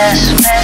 Yes, man.